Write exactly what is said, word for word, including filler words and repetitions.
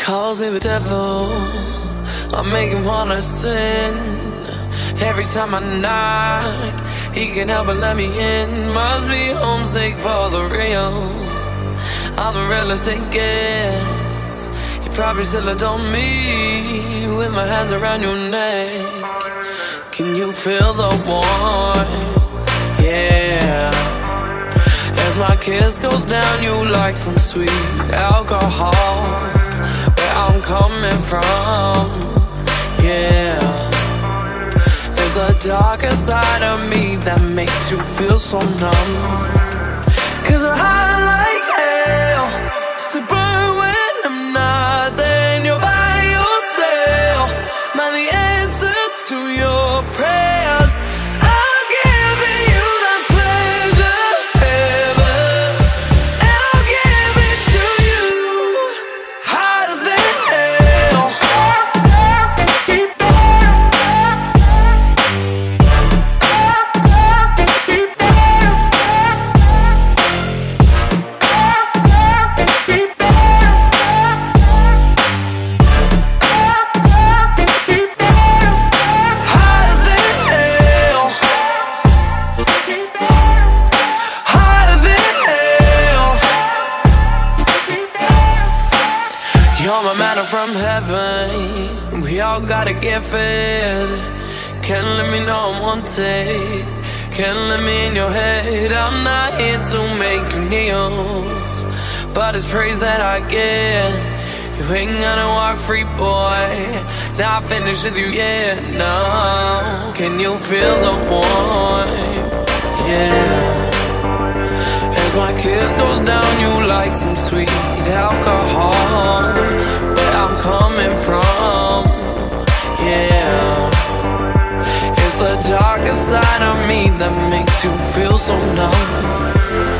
calls me the devil. I make him wanna sin. Every time I knock, he can't help but let me in. Must be homesick for the real. I'm the realest it gets. You probably still adore me with my hands around your neck. Can you feel the warmth? Yeah. As my kiss goes down, you like some sweet alcohol. I'm coming from, yeah. It's the darker side of me that makes you feel so numb. Cause I'm high like hell, so burn when I'm not there. And you're by yourself, man, the answer to your prayers. I'll give you that pleasure ever. I'll give it to you harder than from heaven. We all gotta get fed. Can't let me know I'm wanted. Can't let me in your head. I'm not here to make you kneel, but it's praise that I get. You ain't gonna walk free, boy. Not finished with you yet, no. Can you feel the warmth? Yeah. As my kiss goes down, you like some sweet alcohol. I'm coming from, yeah. It's the darker side of me that makes you feel so numb.